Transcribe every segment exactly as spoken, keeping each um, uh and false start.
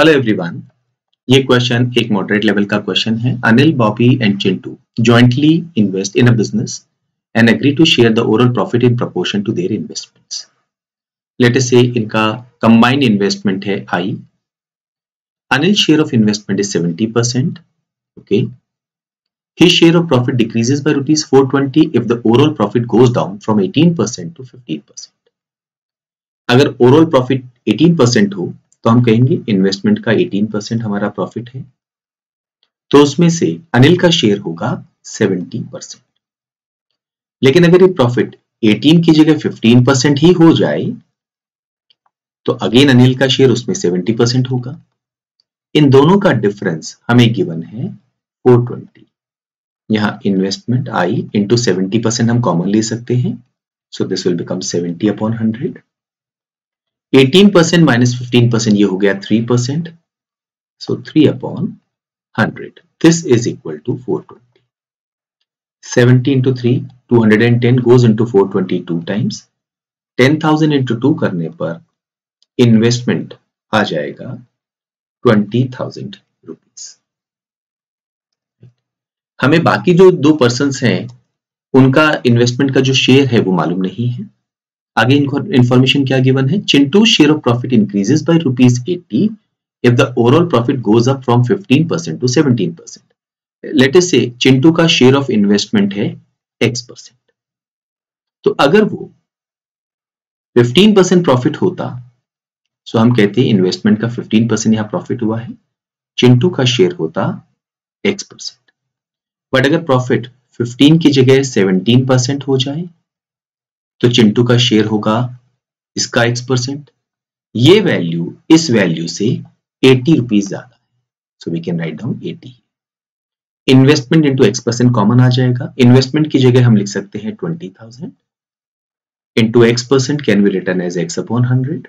Hello everyone, ये question एक moderate level का क्वेश्चन है। Anil, Bobby and Chintu jointly invest in a business and agree to share the overall profit in proportion to their investments. Let us say इनका combined investment है I. Anil share of investment is seventy percent. Okay, his share of profit decreases by rupees four twenty if the overall profit goes down from eighteen percent to fifteen percent. अगर overall profit eighteen percent हो तो हम कहेंगे investment का eighteen percent हमारा profit है, तो उसमें से अनिल का शेयर होगा seventy percent। लेकिन अगर ये प्रॉफिट eighteen की जगह fifteen percent ही हो जाए तो अगेन अनिल का शेयर उसमें seventy percent होगा। इन दोनों का डिफरेंस हमें गिवन है four twenty। यहाँ investment I into seventy percent हम कॉमन ले सकते हैं, so this will become seventy upon hundred. Eighteen percent minus fifteen percent ये हो गया three percent, so three upon hundred. This is equal to four twenty. Seventy into three two hundred and ten goes into four twenty two times. Ten thousand into two करने पर investment आ जाएगा twenty thousand rupees. हमें बाकी जो दो persons हैं उनका investment का जो शेयर है वो मालूम नहीं है। आगे इनको इन्फॉर्मेशन क्या गिवन है? Chintu share of profit increases by rupees eighty if the overall profit goes up from fifteen percent to seventeen percent। Let us say Chintu का शेयर ऑफ इन्वेस्टमेंट है x परसेंट, तो अगर वो fifteen percent प्रॉफिट होता सो हम कहते हैं इन्वेस्टमेंट का fifteen percent यहाँ प्रॉफिट हुआ है, चिंटू का शेयर होता x परसेंट। बट अगर प्रॉफिट fifteen की जगह seventeen percent हो जाए तो चिंटू का शेयर होगा इसका x परसेंट। ये वैल्यू इस वैल्यू से एटी रुपीज ज्यादा है, so we can write down eighty. Investment into x percent common आ जाएगा। इन्वेस्टमेंट की जगह हम लिख सकते हैं twenty thousand into x percent can be return as x upon hundred.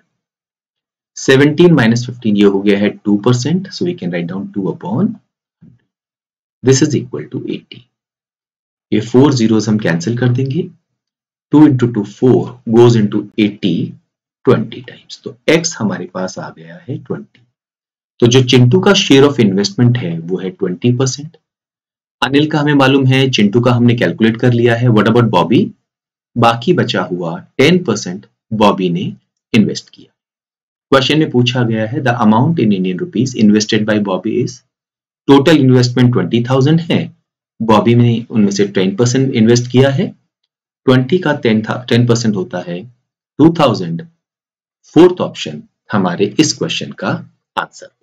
Seventeen minus fifteen ये हो गया है two percent, so we can write down two upon This is equal to eighty. ये फोर जीरोस हम cancel कर देंगे। Two into two four goes into eighty twenty times, तो x हमारे पास आ गया है ट्वेंटी। तो जो चिंटू का शेयर ऑफ इन्वेस्टमेंट है वो है ट्वेंटी परसेंट। अनिल का हमें मालूम है, चिंटू का हमने कैलकुलेट कर लिया है। What about Bobby? बाकी बचा हुआ टेन परसेंट बॉबी ने इन्वेस्ट किया। क्वेश्चन में पूछा गया है the amount in Indian rupees invested by Bobby is. Total investment twenty thousand है, बॉबी ने उनमें से टेन परसेंट इन्वेस्ट किया है। ट्वेंटी का टेन परसेंट होता है टू थाउजेंड। फोर्थ ऑप्शन हमारे इस क्वेश्चन का आंसर।